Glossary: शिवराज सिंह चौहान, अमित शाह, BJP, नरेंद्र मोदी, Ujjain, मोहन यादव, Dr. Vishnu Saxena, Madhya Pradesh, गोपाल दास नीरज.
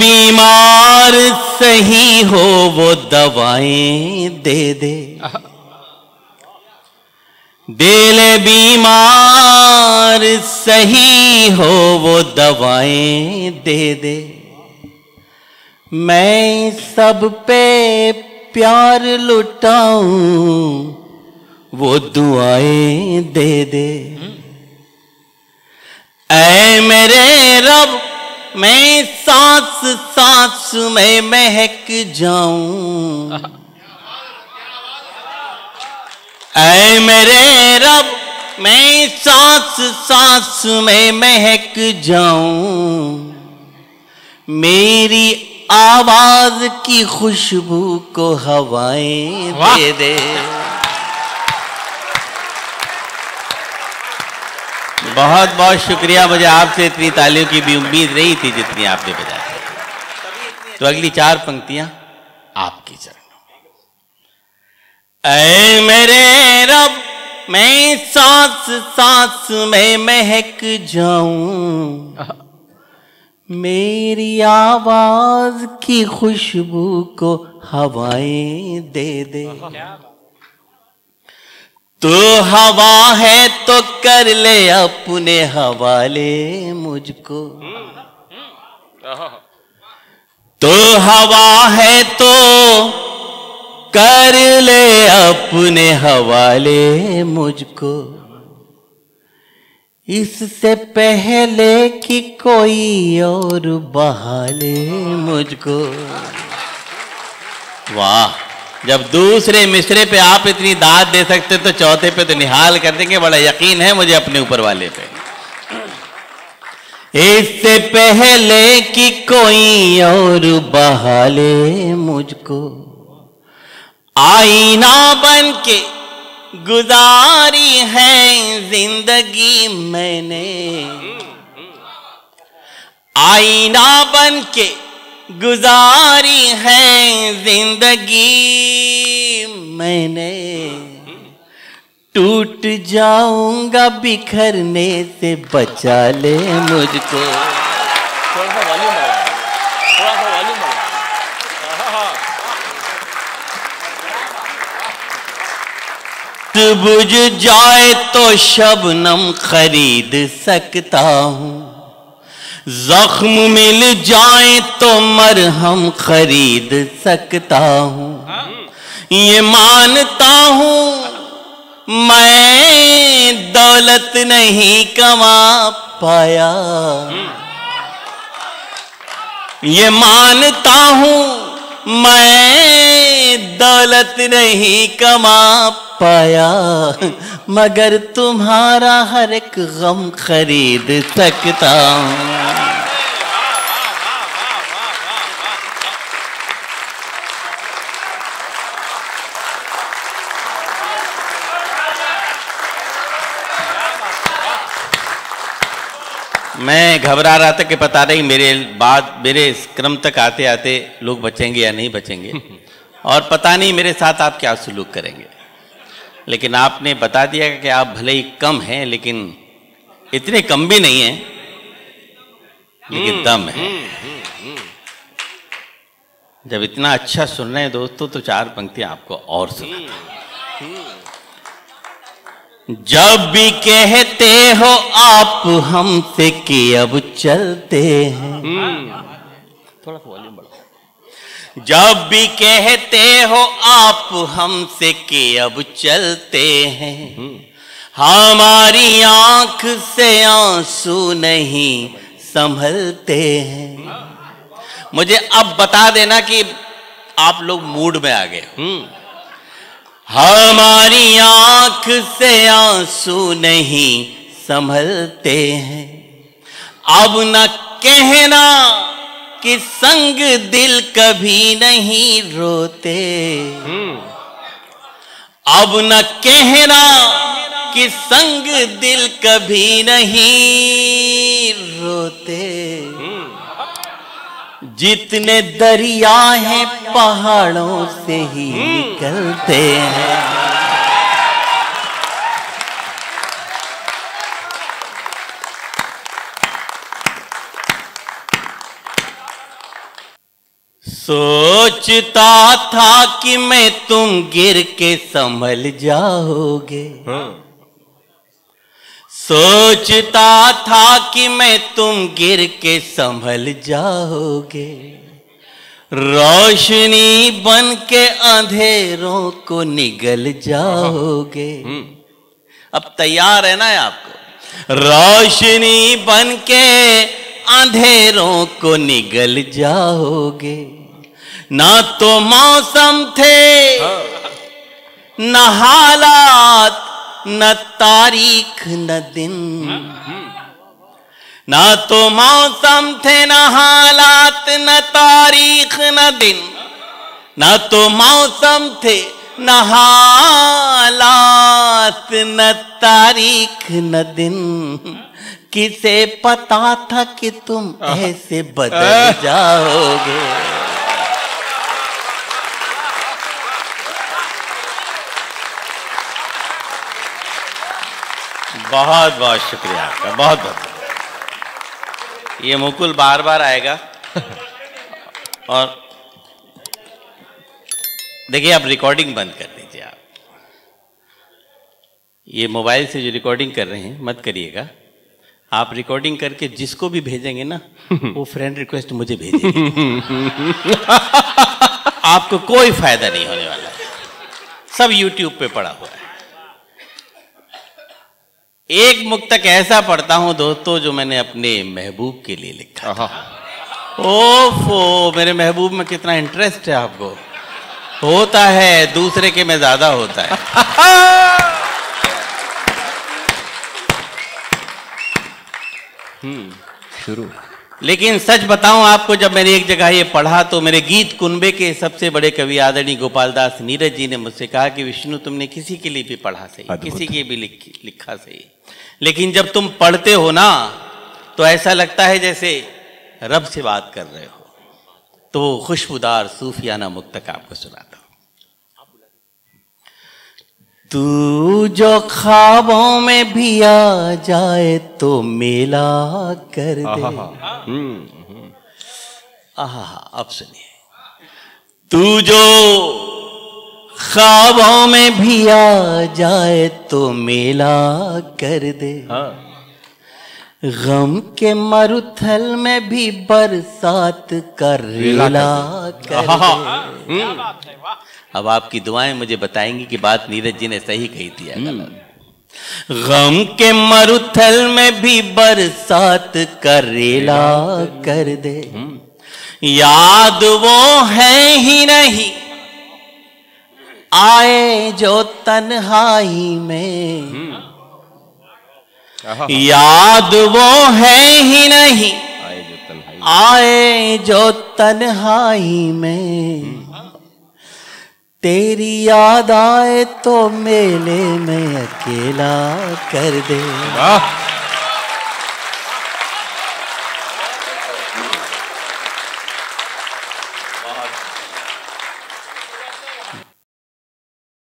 बीमार सही हो वो दवाएं दे दे, दिल बीमार सही हो वो दवाएं दे दे। मैं सब पे प्यार लुटाऊं वो दुआएं दे दे। ऐ मेरे रब मैं सांस सांस में महक जाऊं, ऐ मेरे रब मैं सांस सांस में महक जाऊं। मेरी आवाज की खुशबू को हवाएं दे दे। बहुत बहुत शुक्रिया, मुझे आपसे इतनी तालियों की भी उम्मीद नहीं थी जितनी आपने बजाई। तो अगली चार पंक्तियां आपकी चरणों में। ऐ मेरे रब मैं सांस सांस में महक जाऊं, मेरी आवाज की खुशबू को हवाएं दे दे। तू हवा है तो कर ले अपने हवाले मुझको, तू हवा है तो कर ले अपने हवाले मुझको। इससे पहले कि कोई और बहाले मुझको। वाह, जब दूसरे मिसरे पे आप इतनी दाद दे सकते तो चौथे पे तो निहाल कर देंगे। बड़ा यकीन है मुझे अपने ऊपर वाले पे। इससे पहले कि कोई और बहाले मुझको, आईना बन के गुजारी है जिंदगी मैंने, आईना बन के गुजारी है जिंदगी मैंने। टूट जाऊंगा बिखरने से बचा ले मुझको। बुझ जाए तो शबनम खरीद सकता हूँ, जख्म मिल जाए तो मरहम खरीद सकता हूँ। ये मानता हूँ मैं दौलत नहीं कमा पाया, ये मानता हूँ मैं दौलत नहीं कमा पाया, मगर तुम्हारा हर एक गम खरीद सकता हूँ। मैं घबरा रहा था कि पता नहीं मेरे बाद मेरे क्रम तक आते आते लोग बचेंगे या नहीं बचेंगे और पता नहीं मेरे साथ आप क्या सुलूक करेंगे, लेकिन आपने बता दिया कि आप भले ही कम हैं लेकिन इतने कम भी नहीं हैं, लेकिन दम है। जब इतना अच्छा सुन रहे हैं दोस्तों तो चार पंक्तियां आपको और सुनाता हूं। जब भी कहते हो आप हमसे कि अब चलते हैं, थोड़ा वॉल्यूम बढ़ाओ। जब भी कहते हो आप हमसे कि अब चलते हैं, हमारी आंख से आंसू नहीं संभलते हैं। मुझे अब बता देना कि आप लोग मूड में आ गए। हमारी आंख से आंसू नहीं संभलते हैं। अब न कहना कि संग दिल कभी नहीं रोते, अब न कहना कि संग दिल कभी नहीं रोते। जितने दरिया हैं पहाड़ों से ही निकलते हैं। सोचता था कि मैं तुम गिर के संभल जाओगे, सोचता था कि मैं तुम गिर के संभल जाओगे, रोशनी बन के अंधेरों को निगल जाओगे। अब तैयार है ना आपको? रोशनी बन के अंधेरों को निगल जाओगे, ना तो मौसम थे न हालात न तारीख न दिन, ना तो मौसम थे न हालात न तारीख न दिन, ना तो मौसम थे न हालात न तारीख न दिन, किसे पता था कि तुम ऐसे बदल जाओगे। बहुत बहुत शुक्रिया आपका, बहुत बहुत। ये मुकुल बार बार आएगा और देखिए आप रिकॉर्डिंग बंद कर दीजिए। आप ये मोबाइल से जो रिकॉर्डिंग कर रहे हैं मत करिएगा, आप रिकॉर्डिंग करके जिसको भी भेजेंगे ना वो फ्रेंड रिक्वेस्ट मुझे भेजेंगे। आपको कोई फायदा नहीं होने वाला, सब यूट्यूब पे पड़ा हुआ है। एक मुक्तक ऐसा पढ़ता हूं दोस्तों जो मैंने अपने महबूब के लिए लिखा था। ओफो, मेरे महबूब में कितना इंटरेस्ट है आपको। होता है दूसरे के में ज्यादा होता है। शुरू। लेकिन सच बताऊं आपको, जब मैंने एक जगह ये पढ़ा तो मेरे गीत कुनबे के सबसे बड़े कवि आदरणीय गोपाल दास नीरज जी ने मुझसे कहा कि विष्णु तुमने किसी के लिए भी पढ़ा सही, किसी के भी लिखा सही, लेकिन जब तुम पढ़ते हो ना तो ऐसा लगता है जैसे रब से बात कर रहे हो। तो खुशबूदार सूफियाना मुक्तक आपको सुनाता हूं। तू जो ख्वाबों में भी आ जाए तो मिला कर दे। आहा, अब सुनिए। तू जो ख्वाबों में भी आ जाए तो मिला कर दे, गम के मरुथल में भी बरसात कर रिला कर दे। अब आपकी दुआएं मुझे बताएंगी कि बात नीरज जी ने सही कही थी या गलत। गम के मरुथल में भी बरसात करेला कर दे, याद वो है ही नहीं आए जो तन्हाई में, याद वो है ही नहीं आए जो तन्हाई में, तेरी याद आए तो मेले में अकेला कर दे। वाह।